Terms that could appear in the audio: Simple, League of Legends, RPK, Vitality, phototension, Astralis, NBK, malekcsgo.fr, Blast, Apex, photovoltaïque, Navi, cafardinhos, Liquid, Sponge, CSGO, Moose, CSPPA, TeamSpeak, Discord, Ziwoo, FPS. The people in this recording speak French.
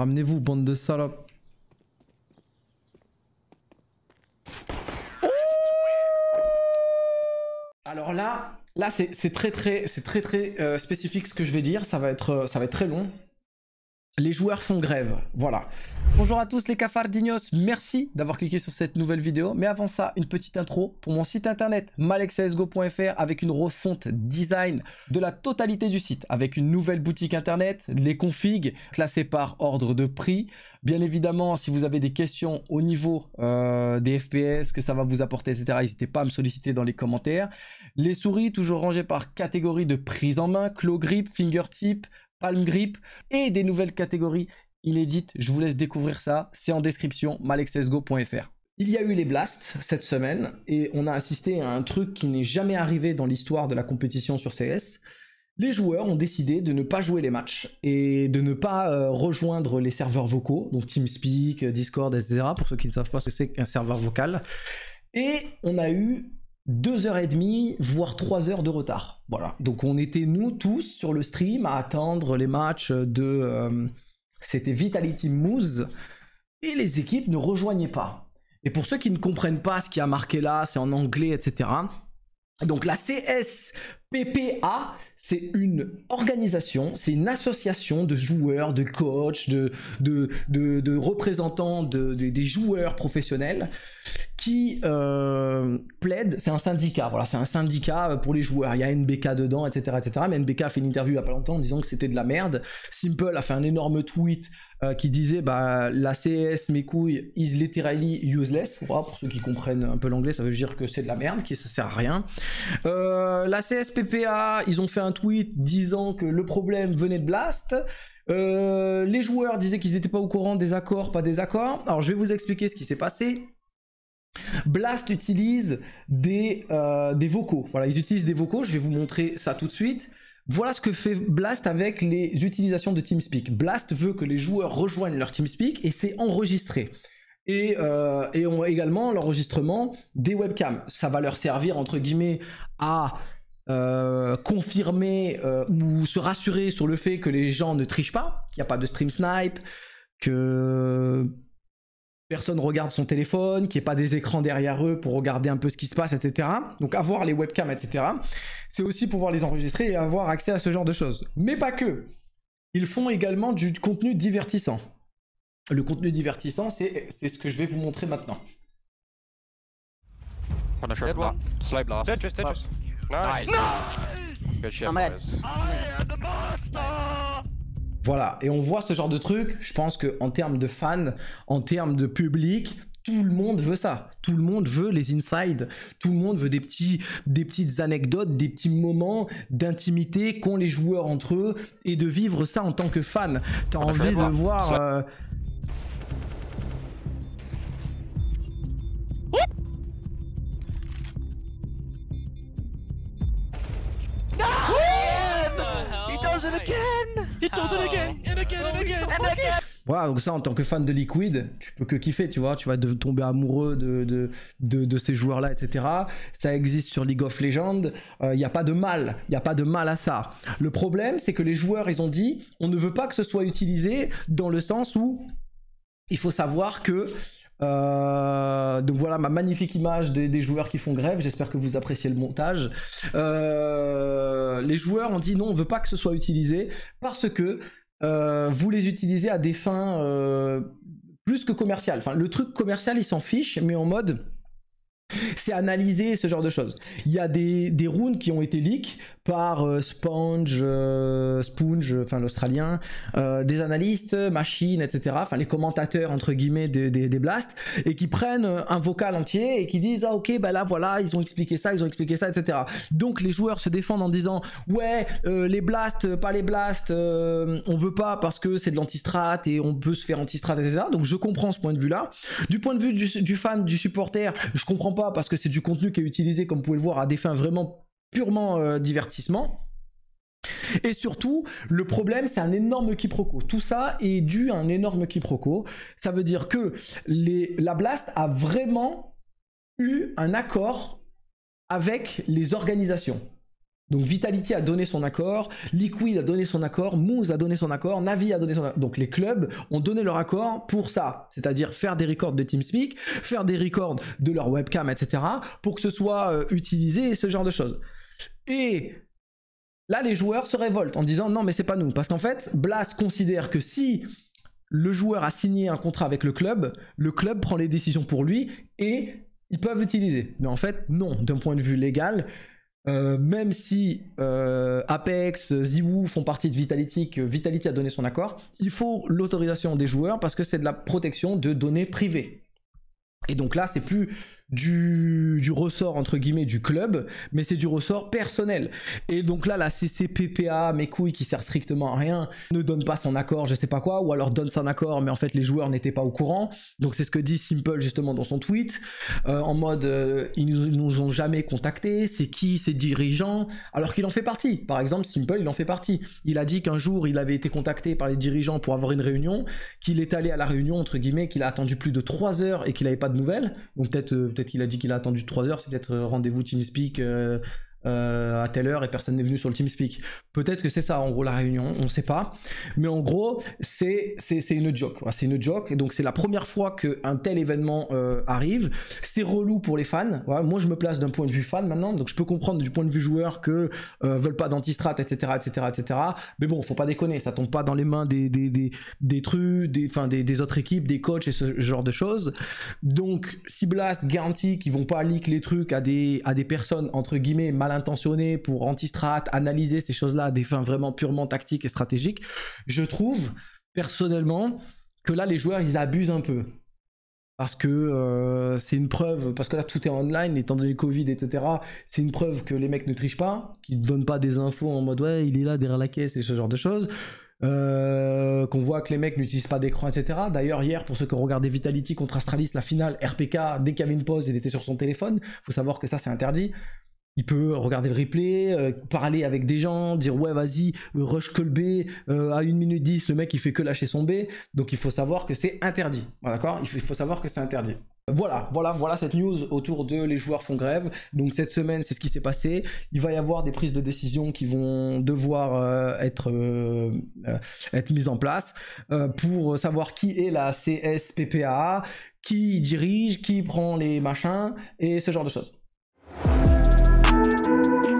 Ramenez-vous, bande de salopes. Alors là, c'est très spécifique ce que je vais dire, ça va être très long. Les joueurs font grève, voilà. Bonjour à tous les cafardinhos, merci d'avoir cliqué sur cette nouvelle vidéo. Mais avant ça, une petite intro pour mon site internet malekcsgo.fr avec une refonte design de la totalité du site. Avec une nouvelle boutique internet, les configs classés par ordre de prix. Bien évidemment, si vous avez des questions au niveau des FPS, que ça va vous apporter, etc., n'hésitez pas à me solliciter dans les commentaires. Les souris, toujours rangées par catégorie de prise en main, claw grip, fingertip, palm grip et des nouvelles catégories inédites. Je vous laisse découvrir ça, c'est en description, malekcsgo.fr. Il y a eu les Blast cette semaine et on a assisté à un truc qui n'est jamais arrivé dans l'histoire de la compétition sur CS. Les joueurs ont décidé de ne pas jouer les matchs et de ne pas rejoindre les serveurs vocaux, donc TeamSpeak, Discord, etc. Pour ceux qui ne savent pas ce que c'est qu'un serveur vocal. Et on a eu 2h30, voire 3h de retard. Voilà. Donc on était nous tous sur le stream à attendre les matchs de... c'était Vitality Moose et les équipes ne rejoignaient pas. Et pour ceux qui ne comprennent pas ce qui a marqué là, c'est en anglais, etc. Donc la CSPPA, c'est une organisation, c'est une association de joueurs, de coachs, de représentants des joueurs professionnels qui plaident, c'est un syndicat, voilà, c'est un syndicat pour les joueurs, il y a NBK dedans, etc., etc. Mais NBK a fait une interview il n'y a pas longtemps en disant que c'était de la merde. Simple a fait un énorme tweet qui disait bah, la CS, mes couilles, is literally useless. Voilà, pour ceux qui comprennent un peu l'anglais, ça veut dire que c'est de la merde, que ça sert à rien. La CSPPA, ils ont fait un tweet disant que le problème venait de Blast. Les joueurs disaient qu'ils n'étaient pas au courant des accords, pas des accords. Alors je vais vous expliquer ce qui s'est passé. Blast utilise des vocaux. Voilà, ils utilisent des vocaux. Je vais vous montrer ça tout de suite. Voilà ce que fait Blast avec les utilisations de TeamSpeak. Blast veut que les joueurs rejoignent leur TeamSpeak et c'est enregistré. Et on a également l'enregistrement des webcams. Ça va leur servir entre guillemets à confirmer ou se rassurer sur le fait que les gens ne trichent pas, qu'il n'y a pas de stream snipe, que personne regarde son téléphone, qu'il n'y ait pas des écrans derrière eux pour regarder un peu ce qui se passe, etc. Donc avoir les webcams, etc. C'est aussi pouvoir les enregistrer et avoir accès à ce genre de choses. Mais pas que. Ils font également du contenu divertissant. Le contenu divertissant, c'est ce que je vais vous montrer maintenant. Voilà, et on voit ce genre de truc, je pense qu'en termes de fans, en termes de public, tout le monde veut ça. Tout le monde veut les insides, tout le monde veut des petites anecdotes, des petits moments d'intimité qu'ont les joueurs entre eux, et de vivre ça en tant que fan. T'as envie de voir... Voilà, donc ça en tant que fan de Liquid, tu peux que kiffer, tu vois, tu vas tomber amoureux de ces joueurs-là, etc. Ça existe sur League of Legends, il n'y a pas de mal, il n'y a pas de mal à ça. Le problème, c'est que les joueurs, ils ont dit, on ne veut pas que ce soit utilisé dans le sens où il faut savoir que... donc voilà ma magnifique image des joueurs qui font grève, j'espère que vous appréciez le montage. Les joueurs ont dit non, on veut pas que ce soit utilisé parce que vous les utilisez à des fins plus que commerciales. Enfin le truc commercial ils s'en fichent, mais en mode c'est analyser ce genre de choses. Il y a des runes qui ont été leaks par Sponge, enfin l'Australien, des analystes, machines, etc. Enfin les commentateurs entre guillemets des Blasts, et qui prennent un vocal entier et qui disent ah ok bah là voilà ils ont expliqué ça, ils ont expliqué ça, etc. Donc les joueurs se défendent en disant ouais les Blasts, pas les Blasts, on veut pas parce que c'est de l'anti-strat et on peut se faire anti-strat, etc. Donc je comprends ce point de vue là. Du point de vue du fan, du supporter, je comprends pas parce que c'est du contenu qui est utilisé comme vous pouvez le voir à des fins vraiment purement divertissement. Et surtout le problème c'est un énorme quiproquo, tout ça est dû à un énorme quiproquo. Ça veut dire que la Blast a vraiment eu un accord avec les organisations. Donc Vitality a donné son accord, Liquid a donné son accord, Moose a donné son accord, Navi a donné son accord. Donc les clubs ont donné leur accord pour ça, c'est-à-dire faire des records de TeamSpeak, faire des records de leur webcam, etc. pour que ce soit utilisé, ce genre de choses. Et là, les joueurs se révoltent en disant non mais c'est pas nous. Parce qu'en fait, Blast considère que si le joueur a signé un contrat avec le club prend les décisions pour lui et ils peuvent utiliser. Mais en fait, non, d'un point de vue légal, même si Apex, Ziwoo font partie de Vitality, que Vitality a donné son accord, il faut l'autorisation des joueurs parce que c'est de la protection de données privées. Et donc là, c'est plus du ressort entre guillemets du club, mais c'est du ressort personnel. Et donc là, la CSPPA, mes couilles, qui sert strictement à rien, ne donne pas son accord, je sais pas quoi, ou alors donne son accord, mais en fait les joueurs n'étaient pas au courant. Donc c'est ce que dit Simple justement dans son tweet, en mode ils nous ont jamais contactés, c'est qui ces dirigeants, alors qu'il en fait partie. Par exemple, Simple, il en fait partie. Il a dit qu'un jour il avait été contacté par les dirigeants pour avoir une réunion, qu'il est allé à la réunion entre guillemets, qu'il a attendu plus de 3 heures et qu'il n'avait pas de nouvelles. Donc peut-être qu'il a dit qu'il a attendu 3 heures, c'est peut-être rendez-vous TeamSpeak à telle heure et personne n'est venu sur le TeamSpeak. Peut-être que c'est ça en gros la réunion, on ne sait pas. Mais en gros, c'est une joke. C'est une joke. Et donc c'est la première fois qu'un tel événement arrive. C'est relou pour les fans. Ouais, moi je me place d'un point de vue fan maintenant, donc je peux comprendre du point de vue joueur que veulent pas d'anti-strat, etc., etc., etc. Mais bon, faut pas déconner, ça tombe pas dans les mains des autres équipes, des coachs et ce genre de choses. Donc si Blast garantit qu'ils vont pas leak les trucs à des personnes entre guillemets mal intentionnées pour anti-strat, analyser ces choses-là à des fins vraiment purement tactiques et stratégiques, je trouve personnellement que là les joueurs ils abusent un peu. Parce que c'est une preuve, parce que là tout est online, étant donné le Covid, etc. C'est une preuve que les mecs ne trichent pas, qu'ils ne donnent pas des infos en mode ouais il est là derrière la caisse et ce genre de choses. Qu'on voit que les mecs n'utilisent pas d'écran, etc. D'ailleurs hier, pour ceux qui ont regardé Vitality contre Astralis, la finale, RPK, dès qu'il y avait une pause, il était sur son téléphone. Faut savoir que ça c'est interdit. Il peut regarder le replay, parler avec des gens, dire ouais vas-y, rush que le B, à 1 minute 10, le mec il fait que lâcher son B, donc il faut savoir que c'est interdit, voilà, d'accord ? Il faut savoir que c'est interdit. Voilà cette news autour de les joueurs font grève. Donc cette semaine c'est ce qui s'est passé, il va y avoir des prises de décision qui vont devoir être mises en place pour savoir qui est la CSPPA, qui dirige, qui prend les machins et ce genre de choses. Thank you.